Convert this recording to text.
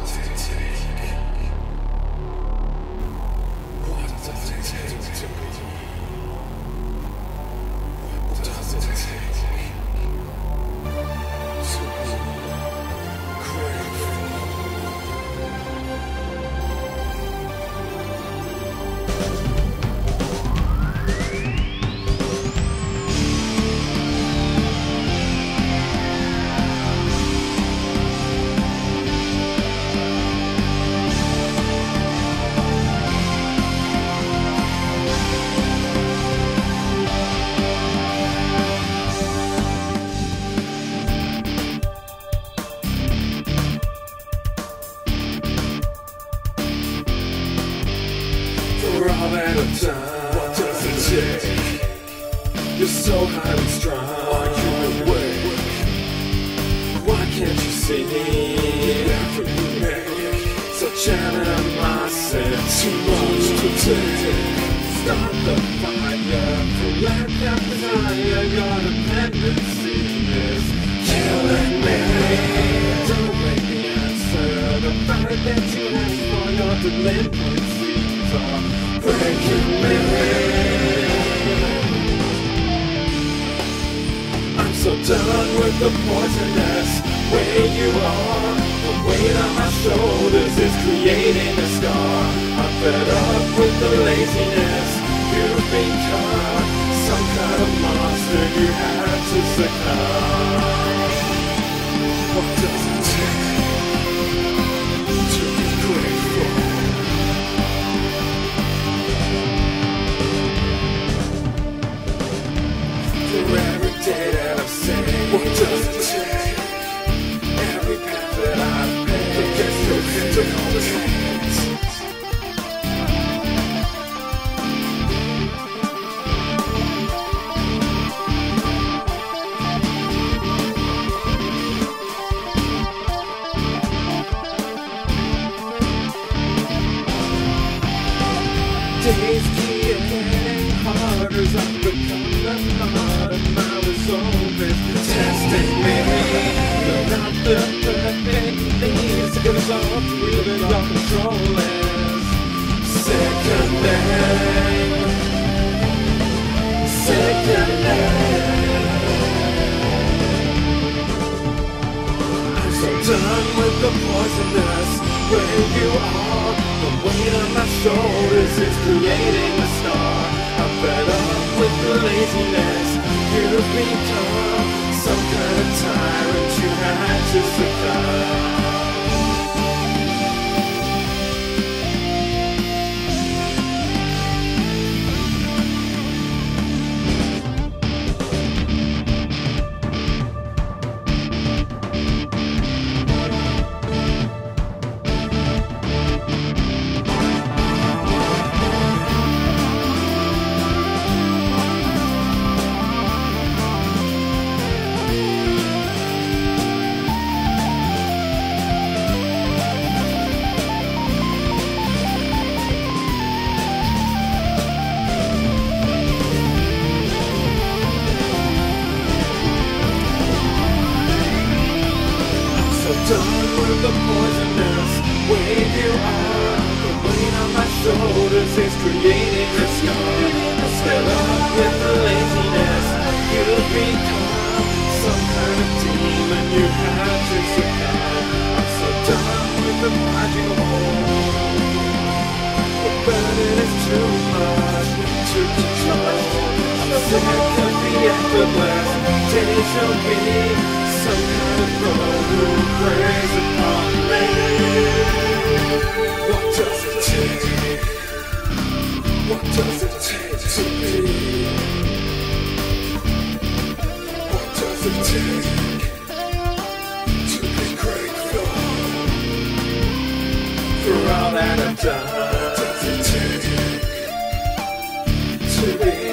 What does it take? You're so highly strung. Are you awake? Why can't you see the effort you make? Such animosity, too much to take. Stop the fire, let that desire. Your dependency is killing me. Don't make me answer the fact that you ask for your delinquencies are breaking me. I'm so done with the poisonous way you are. The weight on my shoulders is creating a scar. I'm fed up with the laziness you've become. Some kind of monster you had to succumb. What does it take to be grateful? What does it take? Every path that I've made, the distance to all the hands. Days keep getting harder as I become the heart of my resolve is testing me. You're not the perfect things to get us all through the dark control is sickening. I'm so done with the poisonous way you are. The weight on my shoulders is creating a star. I'm fed up with the laziness you've become. Some kind of tyrant you had to done with the poisonous way you are. The weight on my shoulders is creating a scar. I'm fed up with the laziness you've become. Some kind of demon you have to succumb. I'm so done with the magical hole. The burden is too much to control. I'm sick of the effortless days you'll be. Some kind of road who preys upon me. What does it take? What does it take to be? What does it take to be grateful for all that I've done? What does it take to be?